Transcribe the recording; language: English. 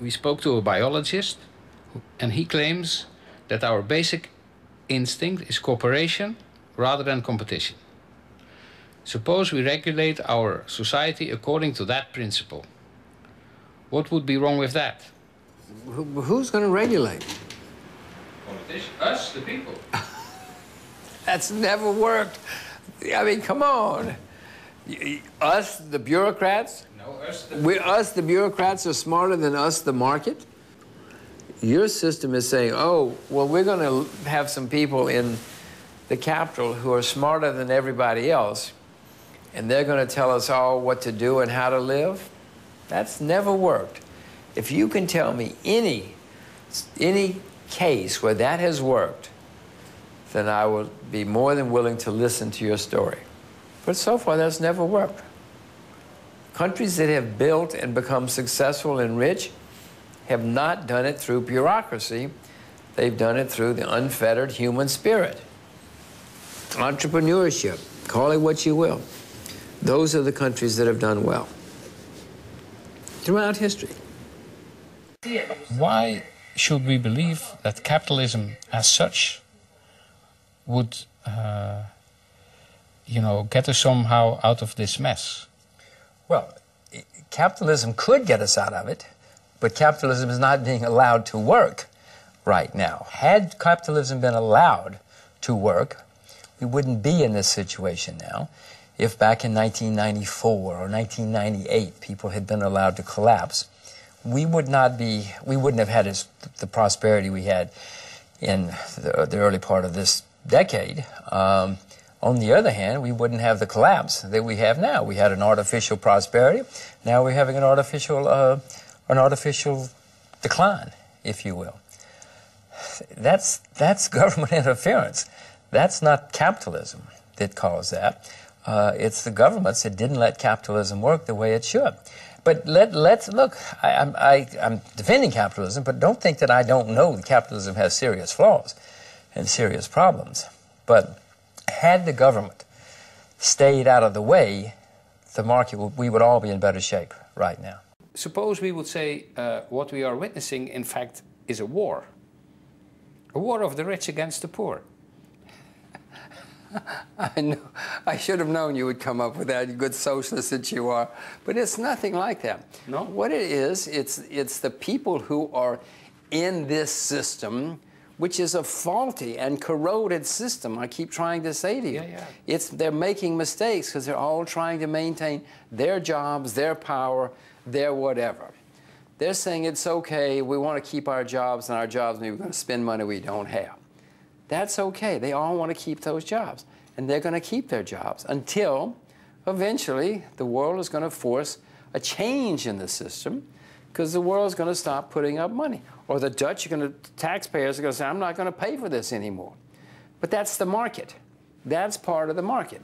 we spoke to a biologist, and he claims that our basic instinct is cooperation rather than competition. Suppose we regulate our society according to that principle. What would be wrong with that? Who's going to regulate? Politicians. Us, the people. That's never worked. I mean, come on. Us, the bureaucrats? No, us, the people. Us, the bureaucrats, are smarter than us, the market? Your system is saying, oh, well, we're going to have some people in the capital who are smarter than everybody else, and they're going to tell us all what to do and how to live. That's never worked. If you can tell me any case where that has worked, then I will be more than willing to listen to your story. But so far, that's never worked. Countries that have built and become successful and rich have not done it through bureaucracy. They've done it through the unfettered human spirit. Entrepreneurship, call it what you will. Those are the countries that have done well throughout history. Why should we believe that capitalism as such would, get us somehow out of this mess? Well, capitalism could get us out of it, but capitalism is not being allowed to work right now. Had capitalism been allowed to work, we wouldn't be in this situation now. If back in 1994 or 1998 people had been allowed to collapse, we wouldn't have had the prosperity we had in the early part of this decade. On the other hand, we wouldn't have the collapse that we have now. We had an artificial prosperity. Now we're having an artificial decline, if you will. That's government interference. That's not capitalism that caused that. It's the governments that didn't let capitalism work the way it should. But let's look, I'm defending capitalism, but don't think that I don't know that capitalism has serious flaws and serious problems. But had the government stayed out of the way, the market, we would all be in better shape right now. Suppose we would say what we are witnessing, in fact, is a war of the rich against the poor. I know. I should have known you would come up with that, you good socialist that you are. But it's nothing like that. No. What it is, it's the people who are in this system, which is a faulty and corroded system. I keep trying to say to you, they're making mistakes because they're all trying to maintain their jobs, their power, their whatever. They're saying it's okay. We want to keep our jobs, and our jobs mean we're going to spend money we don't have. That's okay. They all want to keep those jobs, and they're going to keep their jobs until eventually the world is going to force a change in the system because the world is going to stop putting up money, or the Dutch are going to, taxpayers are going to say, I'm not going to pay for this anymore. But that's the market. That's part of the market.